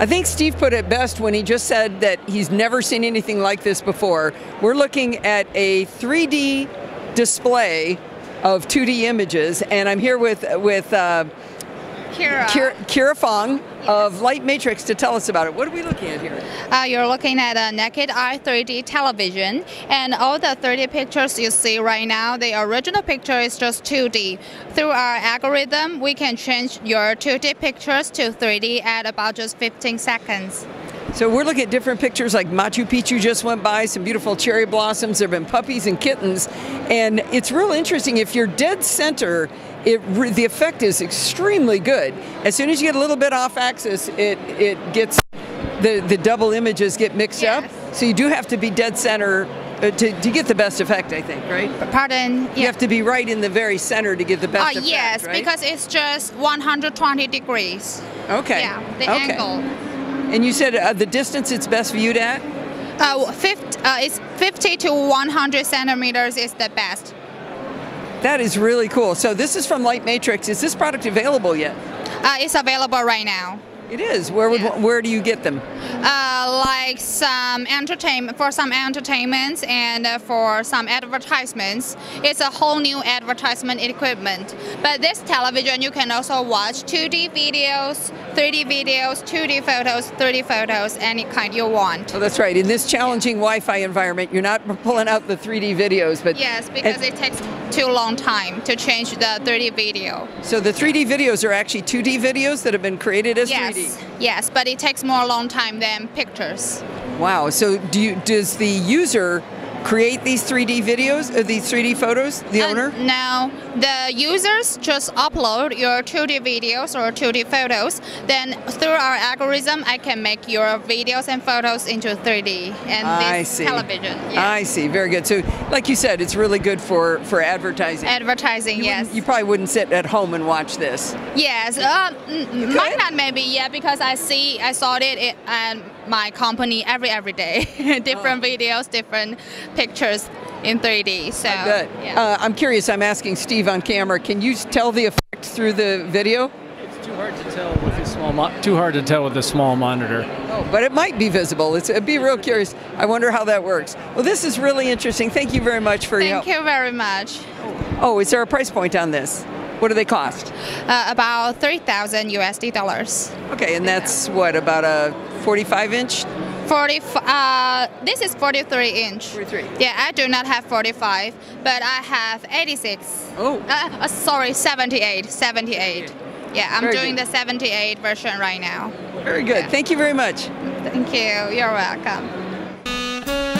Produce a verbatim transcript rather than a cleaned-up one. I think Steve put it best when he just said that he's never seen anything like this before. We're looking at a three D display of two D images, and I'm here with with uh, Kira. Kira, Kira Fong, yes, of Light Matrix to tell us about it. What are we looking at here? Uh, you're looking at a naked eye three D television, and all the three D pictures you see right now, the original picture is just two D. Through our algorithm, we can change your two D pictures to three D at about just fifteen seconds. So we're looking at different pictures, like Machu Picchu just went by, some beautiful cherry blossoms, there have been puppies and kittens, and it's real interesting. If you're dead center, It re the effect is extremely good. As soon as you get a little bit off axis, it it gets the the double images get mixed, yes, up. So you do have to be dead center uh, to to get the best effect, I think, right? Pardon? You, yeah, have to be right in the very center to get the best uh, effect. Yes, right? Because it's just one hundred twenty degrees. Okay. Yeah, the okay. angle. And you said uh, the distance it's best viewed at? Uh, fifty, uh, it's fifty to one hundred centimeters is the best. That is really cool. So this is from Light Matrix. Is this product available yet? Uh, it's available right now. It is. Where would, yeah. where do you get them? Uh, like some entertainment for some entertainments and uh, for some advertisements. It's a whole new advertisement equipment. But this television, you can also watch two D videos, three D videos, two D photos, three D photos, any kind you want. Oh, that's right. In this challenging Wi-Fi environment, you're not pulling out the three D videos, but yes, because it takes too long time to change the three D video. So the three D videos are actually two D videos that have been created as, yes, three D. Yes, but it takes more long time than pictures. Wow. So do you, does the user create these three D videos, or these three D photos, the uh, owner? No, the users just upload your two D videos or two D photos. Then through our algorithm, I can make your videos and photos into three D and I this see. television. Yes. I see, very good. So like you said, it's really good for, for advertising. Advertising, you yes. You probably wouldn't sit at home and watch this. Yes, uh, might not maybe, yeah, because I see, I saw it, it and my company every every day, different oh. videos, different pictures in three D. So yeah. uh, I'm curious. I'm asking Steve on camera. Can you tell the effect through the video? It's too hard to tell with a small mo too hard to tell with a small monitor. Oh, but it might be visible. It's, it'd be real curious. I wonder how that works. Well, this is really interesting. Thank you very much for Thank your help. Thank you very much. Oh, is there a price point on this? What do they cost? Uh, about three thousand U S D dollars. Okay, and that's what, about a forty-five inch? forty. Uh, this is forty-three inch. forty-three. Yeah, I do not have forty-five, but I have eighty-six. Oh. Uh, uh, sorry, seventy-eight. seventy-eight. Yeah, I'm very doing good. the seventy-eight version right now. Very good. Yeah. Thank you very much. Thank you. You're welcome.